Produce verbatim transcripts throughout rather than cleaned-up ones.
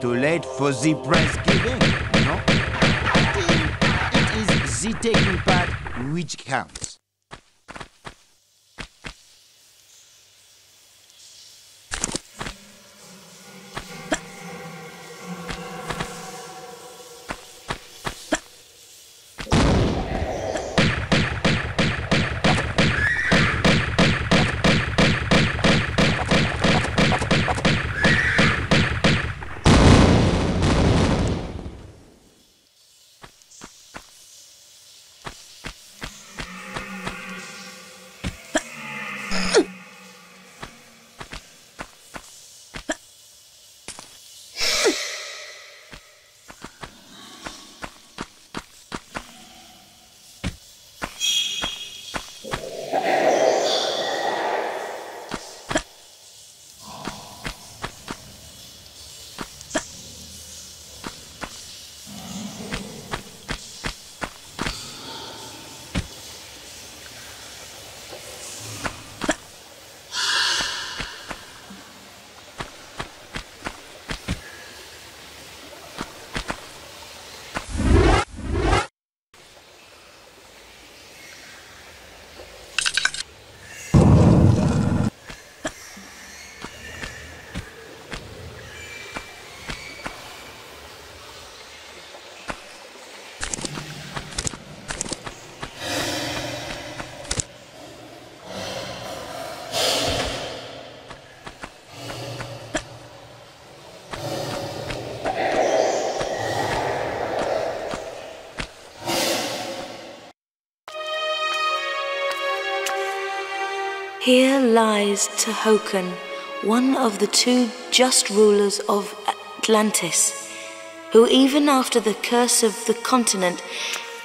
Too late for the prize giving, no? It is the taking part which counts. Here lies Tohokan, one of the two just rulers of Atlantis, who even after the curse of the continent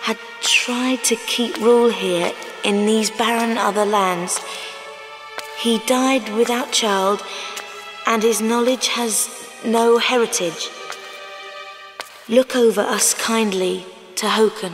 had tried to keep rule here in these barren other lands. He died without child, and his knowledge has no heritage. Look over us kindly, Tohokan.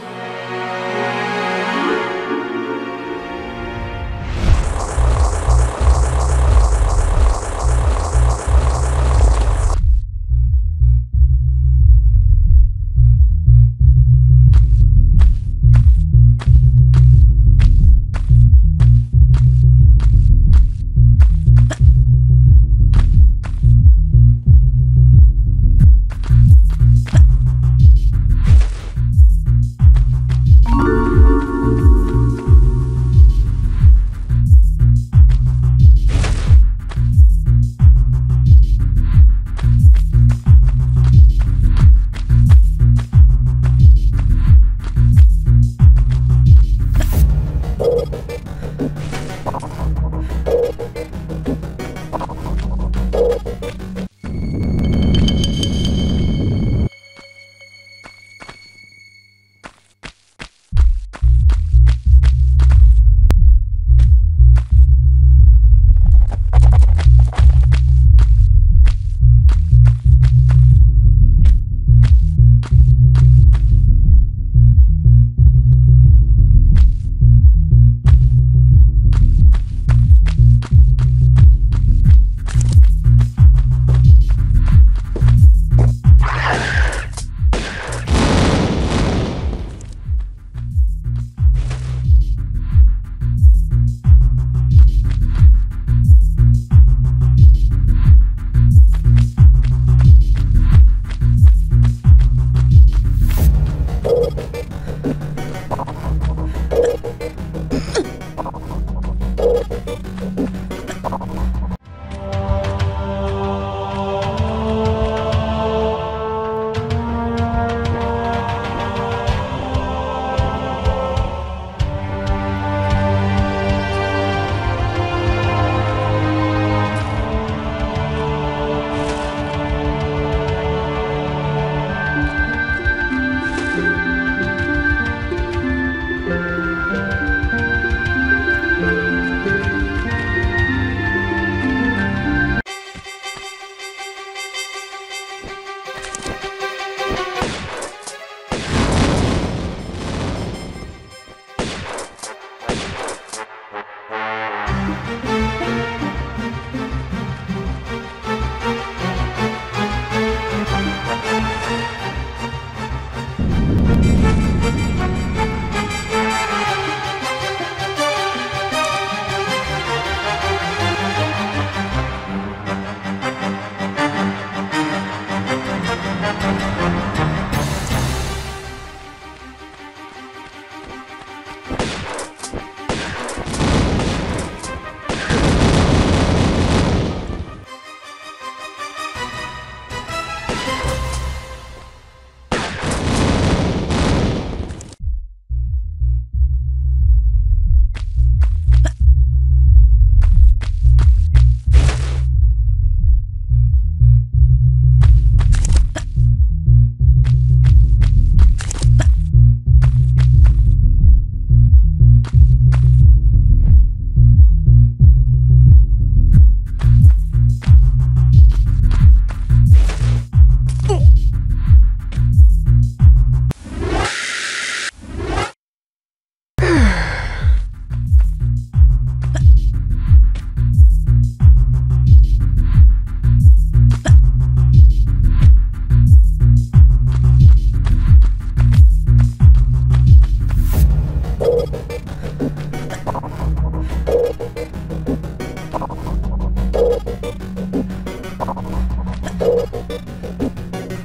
Bye.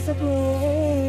is a pool.